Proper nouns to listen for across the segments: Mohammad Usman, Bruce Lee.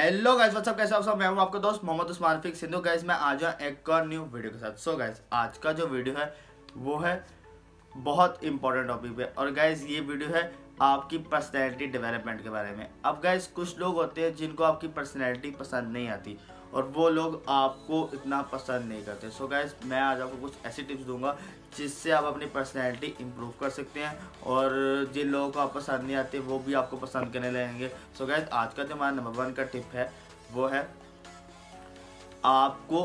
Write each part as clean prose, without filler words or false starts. Hello guys what's up, कैसे आप सब। मैं हूं आपका दोस्त मोहम्मद उस्मान सिंधु। गाइस मैं आ जाऊँ एक और न्यू वीडियो के साथ। सो गाइस आज का जो वीडियो है वो है बहुत इंपॉर्टेंट टॉपिक पे। और गाइस ये वीडियो है आपकी पर्सनैलिटी डेवलपमेंट के बारे में। अब गाइस कुछ लोग होते हैं जिनको आपकी पर्सनैलिटी पसंद नहीं आती और वो लोग आपको इतना पसंद नहीं करते। सो गाइस मैं आज आपको कुछ ऐसी टिप्स दूंगा जिससे आप अपनी पर्सनैलिटी इम्प्रूव कर सकते हैं और जिन लोगों को आप पसंद नहीं आते वो भी आपको पसंद करने लगेंगे। सो गाइस आज का जो हमारा नंबर 1 का टिप है वो है आपको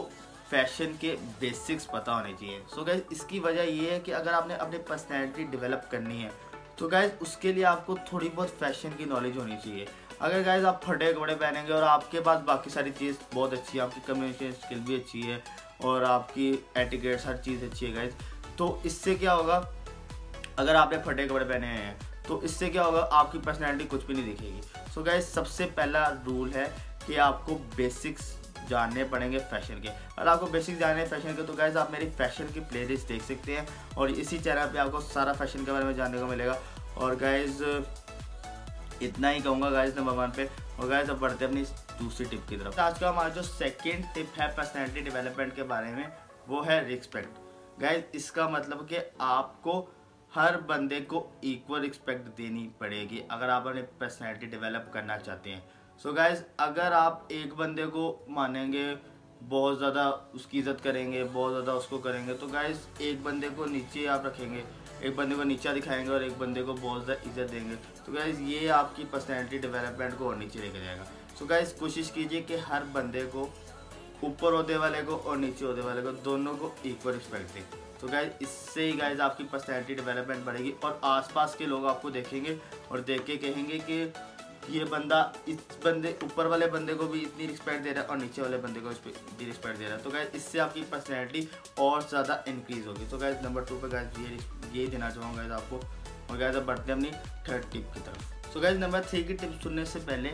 फैशन के बेसिक्स पता होने चाहिए। सो गाइस इसकी वजह ये है कि अगर आपने अपनी पर्सनैलिटी डेवलप करनी है तो गाइस उसके लिए आपको थोड़ी बहुत फैशन की नॉलेज होनी चाहिए। अगर गाइस आप फटे कपड़े पहनेंगे और आपके पास बाकी सारी चीज़ बहुत अच्छी है, आपकी कम्युनिकेशन स्किल भी अच्छी है और आपकी एटिकेट हर चीज़ अच्छी है गाइस, तो इससे क्या होगा, अगर आपने फटे कपड़े पहने हैं तो इससे क्या होगा, आपकी पर्सनैलिटी कुछ भी नहीं दिखेगी। सो गाइस सबसे पहला रूल है कि आपको बेसिक्स जानने पड़ेंगे फैशन के। अगर आपको बेसिक जानने हैं फैशन के तो गाइस आप मेरी फैशन की प्लेलिस्ट देख सकते हैं और इसी चैनल पे आपको सारा फैशन के बारे में जानने को मिलेगा। और गाइस इतना ही कहूँगा गाइस नंबर 1 पे। और गाइस अब बढ़ते हैं अपनी दूसरी टिप की तरफ। आज का हमारा जो सेकेंड टिप है पर्सनैलिटी डेवलपमेंट के बारे में वो है रिस्पेक्ट। गाइस इसका मतलब कि आपको हर बंदे को इक्वल रिस्पेक्ट देनी पड़ेगी अगर आप अपनी पर्सनैलिटी डेवलप करना चाहते हैं। सो गाइस अगर आप एक बंदे को मानेंगे, बहुत ज़्यादा उसकी इज़्ज़त करेंगे, बहुत ज़्यादा उसको करेंगे, तो गाइस एक बंदे को नीचे आप रखेंगे, एक बंदे को नीचा दिखाएंगे और एक बंदे को बहुत ज़्यादा इज़्ज़त देंगे, तो गाइस ये आपकी पर्सनैलिटी डेवलपमेंट को और नीचे लेकर जाएगा। सो गाइस कोशिश कीजिए कि हर बंदे को, ऊपर होने वाले को और नीचे होने वाले को, दोनों को इक्वल रिस्पेक्ट दें। तो गाइस इससे ही गाइस आपकी पर्सनैलिटी डेवलपमेंट बढ़ेगी और आसपास के लोग आपको देखेंगे और देख के कहेंगे कि ये बंदा, इस बंदे, ऊपर वाले बंदे को भी इतनी रिस्पेक्ट दे रहा है और नीचे वाले बंदे को भी रिस्पेक्ट दे रहा है। तो गाइस इससे आपकी पर्सनैलिटी और ज़्यादा इंक्रीज़ होगी। तो गाइस नंबर 2 पे गाइस ये देना चाहूँगा गाइस आपको। और गाइस अब बढ़ते हैं अपनी थर्ड टिप की तरफ। सो गाइस नंबर 3 की टिप सुनने से पहले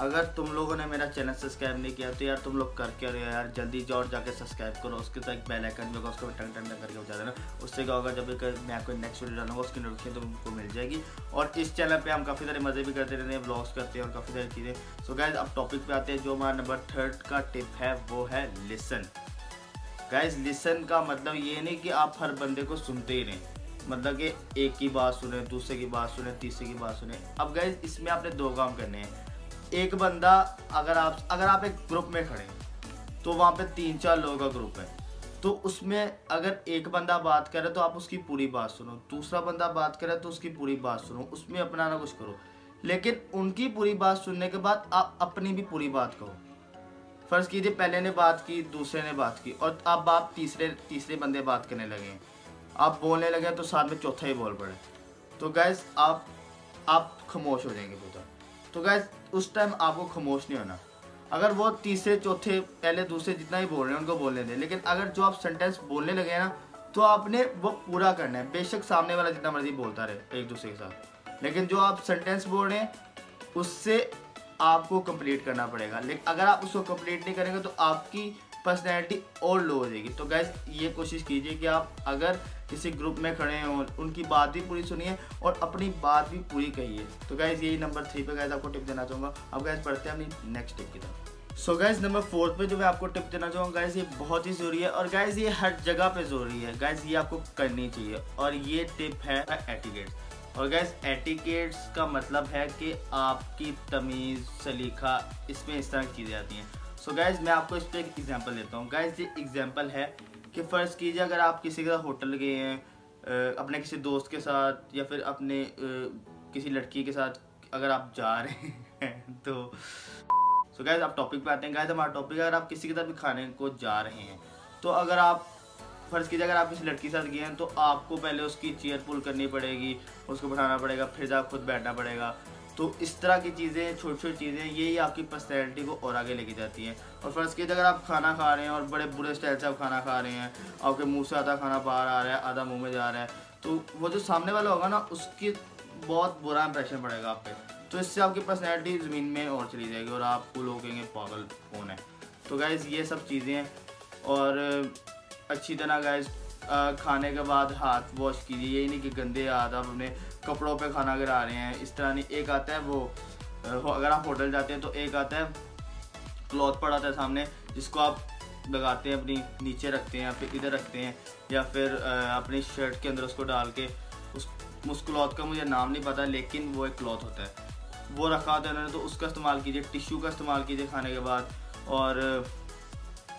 अगर तुम लोगों ने मेरा चैनल सब्सक्राइब नहीं किया तो यार तुम लोग करके रहे हो यार, जल्दी जाओ और जाके सब्सक्राइब करो। उसके साथ एक बेल आइकन भी होगा, उसको टंग टंग करके बजा देना। उससे क्या होगा, जब भी मैं कोई नेक्स्ट वीडियो डालूंगा उसकी नोटिफिकेशन तुमको मिल जाएगी। और इस चैनल पे हम काफ़ी सारे मज़े भी करते रहते हैं, ब्लॉग्स करते हैं और काफ़ी सारी चीज़ें। सो गाइज अब टॉपिक पे आते हैं। जो हमारा नंबर 3 का टिप है वो है लिसन। गाइज लिसन का मतलब ये नहीं कि आप हर बंदे को सुनते ही नहीं, मतलब कि एक की बात सुने, दूसरे की बात सुने, तीसरे की बात सुने। अब गाइज इसमें आपने 2 काम करने हैं। एक बंदा, अगर आप एक ग्रुप में खड़े हैं तो वहाँ पे 3-4 लोगों का ग्रुप है, तो उसमें अगर एक बंदा बात करे तो आप उसकी पूरी बात सुनो, दूसरा बंदा बात करे तो उसकी पूरी बात सुनो, उसमें अपना ना कुछ करो, लेकिन उनकी पूरी बात सुनने के बाद आप अपनी भी पूरी बात कहो। फ़र्ज़ कीजिए पहले ने बात की, दूसरे ने बात की और अब आप तीसरे बंदे बात करने लगे, आप बोलने लगे तो साथ में चौथा ही बोल पड़े, तो गैस आप खामोश हो जाएंगे पूरा। तो गैस उस टाइम आपको खामोश नहीं होना। अगर वो तीसरे, चौथे, पहले, दूसरे जितना ही बोल रहे हैं उनको बोलने दें, लेकिन अगर जो आप सेंटेंस बोलने लगे हैं ना तो आपने वो पूरा करना है। बेशक सामने वाला जितना मर्जी बोलता रहे एक दूसरे के साथ, लेकिन जो आप सेंटेंस बोल रहे हैं उससे आपको कंप्लीट करना पड़ेगा। लेकिन अगर आप उसको कंप्लीट नहीं करेंगे तो आपकी पर्सनैलिटी और लो हो जाएगी। तो गैस ये कोशिश कीजिए कि आप अगर किसी ग्रुप में खड़े हों उनकी बात भी पूरी सुनिए और अपनी बात भी पूरी कहिए। तो गैस यही नंबर 3 पे गैस आपको टिप देना चाहूँगा। अब गैस पढ़ते हैं अपनी नेक्स्ट टिप की तरफ। सो गैस नंबर 4 पे जो मैं आपको टिप देना चाहूँगा गैस, ये बहुत ही ज़रूरी है और गैस ये हर जगह पर ज़रूरी है। गैस ये आपको करनी चाहिए और ये टिप है एटिकेट्स। और गैस एटिकेट्स का मतलब है कि आपकी तमीज़, सलीका, इसमें इस तरह की चीज़ें आती हैं। सो गाइज मैं आपको इस पर एक एग्जांपल देता हूँ। गाइज ये एग्जांपल है कि फ़र्ज़ कीजिए अगर आप किसी के साथ होटल गए हैं, अपने किसी दोस्त के साथ या फिर अपने किसी लड़की के साथ अगर आप जा रहे हैं तो सो गाइज आप टॉपिक पे आते हैं। गाइज हमारा टॉपिक है अगर आप किसी के साथ भी खाने को जा रहे हैं, तो अगर आप फ़र्ज़ कीजिए अगर आप किसी लड़की के साथ गए हैं तो आपको पहले उसकी चेयर पुल करनी पड़ेगी, उसको बैठाना पड़ेगा, फिर जाकर खुद बैठना पड़ेगा। तो इस तरह की चीज़ें, छोटी छोटी चीज़ें, यही आपकी पर्सनैलिटी को और आगे लेके जाती हैं। और फ़र्ज़ कीजिए अगर आप खाना खा रहे हैं और बड़े बुरे स्टाइल से आप खाना खा रहे हैं, आपके मुंह से आधा खाना बाहर आ रहा है, आधा मुंह में जा रहा है, तो वो जो सामने वाला होगा ना उसकी बहुत बुरा इंप्रेशन पड़ेगा आप पे। तो इससे आपकी पर्सनैलिटी ज़मीन में और चली जाएगी और आपको लोग कहेंगे पागल कौन है। तो गाइज़ ये सब चीज़ें हैं। और अच्छी तरह गाइज़ खाने के बाद हाथ वॉश कीजिए, यही नहीं कि गंदे हाथ आप अपने कपड़ों पे खाना गिरा रहे हैं, इस तरह नहीं। एक आता है वो, अगर आप होटल जाते हैं तो एक आता है क्लॉथ पड़ा था सामने, जिसको आप लगाते हैं, अपनी नीचे रखते हैं या फिर इधर रखते हैं या फिर अपनी शर्ट के अंदर उसको डाल के, उस क्लॉथ का मुझे नाम नहीं पता, लेकिन वो एक क्लॉथ होता है, वो रखा होता है उन्होंने, तो उसका इस्तेमाल कीजिए। टिश्यू का इस्तेमाल कीजिए खाने के बाद। और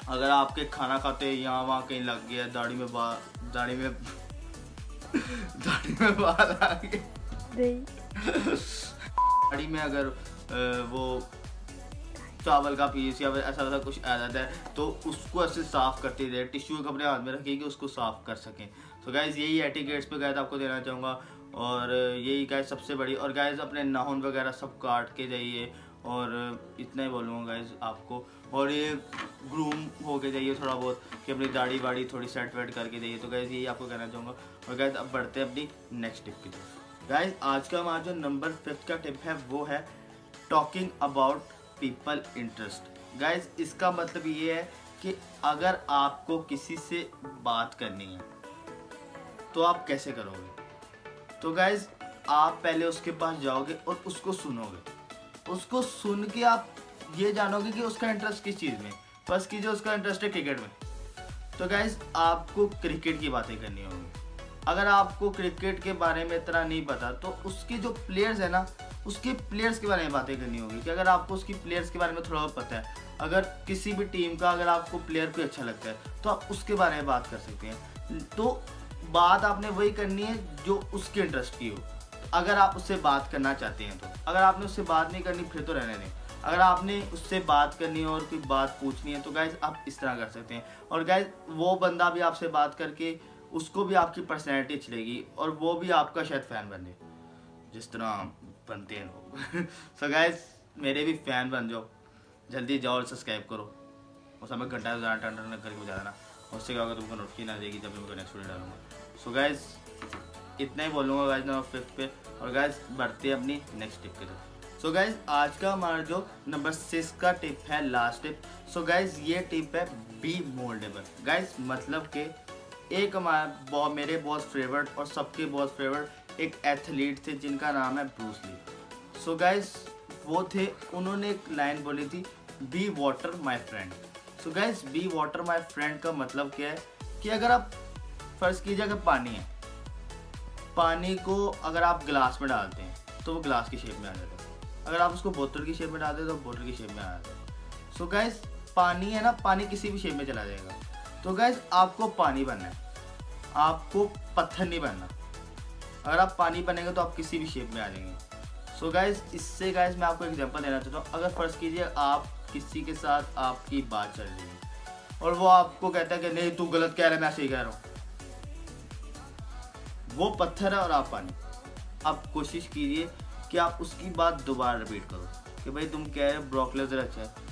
अगर आपके खाना खाते यहाँ वहाँ कहीं लग गया, दाढ़ी में बाल आ गए, दाढ़ी में अगर वो चावल का पीस या फिर ऐसा वैसा कुछ आ जाता है तो उसको ऐसे साफ़ करते रहे, टिश्यू को अपने हाथ में रखें कि उसको साफ़ कर सकें। तो गाइज़ यही एटिकेट्स पे गाइज आपको देना चाहूँगा, और यही गाइज सबसे बड़ी। और गाइज अपने नाखून वगैरह सब काट के जाइए, और इतना ही बोलूँगा गाइज आपको। और ये ग्रूम होके जाइए थोड़ा बहुत, कि अपनी दाढ़ी वाड़ी थोड़ी सेट वेट करके जाइए। तो गाइज यही आपको कहना चाहूँगा। और गाइज अब बढ़ते हैं अपनी नेक्स्ट टिप की तरफ। गाइज आज का हमारा जो नंबर 5 का टिप है वो है talking about people interest. Guys इसका मतलब ये है कि अगर आपको किसी से बात करनी है तो आप कैसे करोगे। तो गाइज आप पहले उसके पास जाओगे और उसको सुनोगे, उसको सुन के आप ये जानोगे कि उसका इंटरेस्ट किस चीज़ में। बस कीजिए उसका इंटरेस्ट है क्रिकेट में, तो गाइज आपको क्रिकेट की बातें करनी होगी। अगर आपको क्रिकेट के बारे में इतना नहीं पता तो उसके जो प्लेयर्स हैं ना, उसके प्लेयर्स के बारे में बातें करनी होगी, कि अगर आपको उसकी प्लेयर्स के बारे में थोड़ा बहुत पता है। अगर किसी भी टीम का अगर आपको प्लेयर कोई अच्छा लगता है तो आप उसके बारे में बात कर सकते हैं। तो बात आपने वही करनी है जो उसके इंटरेस्ट की हो, अगर आप उससे बात करना चाहते हैं तो। अगर आपने उससे बात नहीं करनी फिर तो रहने दें। अगर आपने उससे बात करनी है और कोई बात पूछनी है तो गाइज़ आप इस तरह कर सकते हैं। और गाइज़ वो बंदा भी आपसे बात करके उसको भी आपकी पर्सनैलिटी अच्छी लगेगी और वो भी आपका शायद फ़ैन बने, जिस तरह बनते हैं लोग। सो गाइज मेरे भी फ़ैन बन जाओ, जल्दी जाओ और सब्सक्राइब करो। उस समय घंटा टन करके बजा देना, उससे क्या होगा तुमको नोटिफिकेशन आ जाएगी जब मैं नेक्स्ट वीडियो डालूंगा। सो गाइज इतना ही बोलूँगा गाइज नंबर 5 पे। और गाइज बढ़ते हैं अपनी नेक्स्ट टिप की तरफ। सो गाइज आज का हमारा जो नंबर 6 का टिप है, लास्ट टिप। सो गाइज ये टिप है बी मोल्डेबल। गाइज मतलब कि एक हमारा मेरे बहुत फेवरेट और सबके बहुत फेवरेट एक एथलीट थे जिनका नाम है ब्रूस ली। सो गाइज वो थे, उन्होंने एक लाइन बोली थी, be water my friend. So guys be water my friend का मतलब क्या है कि अगर आप फर्ज कीजिए अगर पानी है, पानी को अगर आप गिलास में डालते हैं तो वो गिलास की शेप में आ जाता है, अगर आप उसको बोतल की शेप में डालते हैं तो बोतल की शेप में आ जाता है। सो गाइज पानी है ना, पानी किसी भी शेप में चला जाएगा। तो गाइज आपको पानी बनना है, आपको पत्थर नहीं बनना। अगर आप पानी बनेंगे तो आप किसी भी शेप में आ जाएंगे। सो गाइज इससे गाइज मैं आपको एग्जांपल देना चाहता हूँ। अगर फर्ज कीजिए आप किसी के साथ आपकी बात चल रही है और वो आपको कहता है कि नहीं तू गलत कह रहा है, मैं सही कह रहा हूँ, वो पत्थर है और आप पानी। आप कोशिश कीजिए कि आप उसकी बात दोबारा रिपीट करो कि भाई तुम कह रहे हो ब्रोकली ज़रा अच्छा है,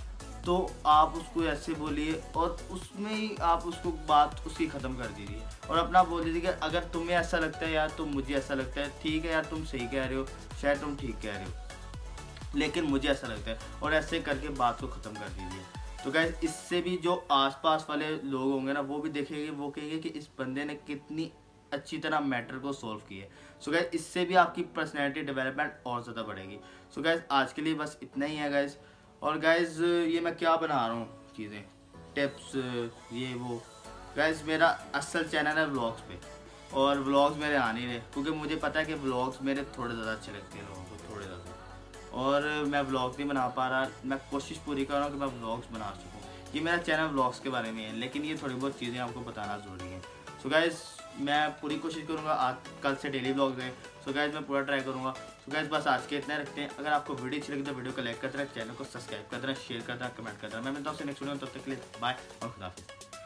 तो आप उसको ऐसे बोलिए और उसमें ही आप उसको बात उसकी ख़त्म कर दीजिए और अपना बोल दीजिए कि अगर तुम्हें ऐसा लगता है यार तो मुझे ऐसा लगता है, ठीक है यार तुम सही कह रहे हो, शायद तुम ठीक कह रहे हो, लेकिन मुझे ऐसा लगता है, और ऐसे करके बात को ख़त्म कर दीजिए। तो गाइज इससे भी जो आसपास वाले लोग होंगे ना वो भी देखेंगे, वो कहेंगे कि इस बंदे ने कितनी अच्छी तरह मैटर को सॉल्व किया है। सो गाइज इससे भी आपकी पर्सनैलिटी डेवलपमेंट और ज़्यादा बढ़ेगी। सो गाइज आज के लिए बस इतना ही है गाइज। और गाइज़ ये मैं क्या बना रहा हूँ चीज़ें, टिप्स ये वो। गाइज़ मेरा असल चैनल है व्लॉग्स पे, और व्लॉग्स मेरे आ नहीं रहे क्योंकि मुझे पता है कि व्लॉग्स मेरे थोड़े ज़्यादा अच्छे लगते हैं लोगों को, थोड़े ज़्यादा, और मैं व्लॉग नहीं बना पा रहा। मैं कोशिश पूरी कर रहा हूँ कि मैं व्लॉग्स बना सकूँ। ये मेरा चैनल व्लॉग्स के बारे में है, लेकिन ये थोड़ी बहुत चीज़ें आपको बताना ज़रूरी है। सो गाइज़ मैं पूरी कोशिश करूँगा आज कल से डेली व्लॉग दें। सो गाइज़ मैं पूरा ट्राई करूँगा। सो गाइज़ बस आज के इतना रखते हैं। अगर आपको वीडियो अच्छी लगी तो वीडियो को लाइक करते रहें, चैनल को सब्सक्राइब करते रहें, शेयर करते रहें, कमेंट करते रहें। मैं मिलता हूँ नेक्स्ट वीडियो में, तब तक के लिए बाय और खुदा हाफिज़।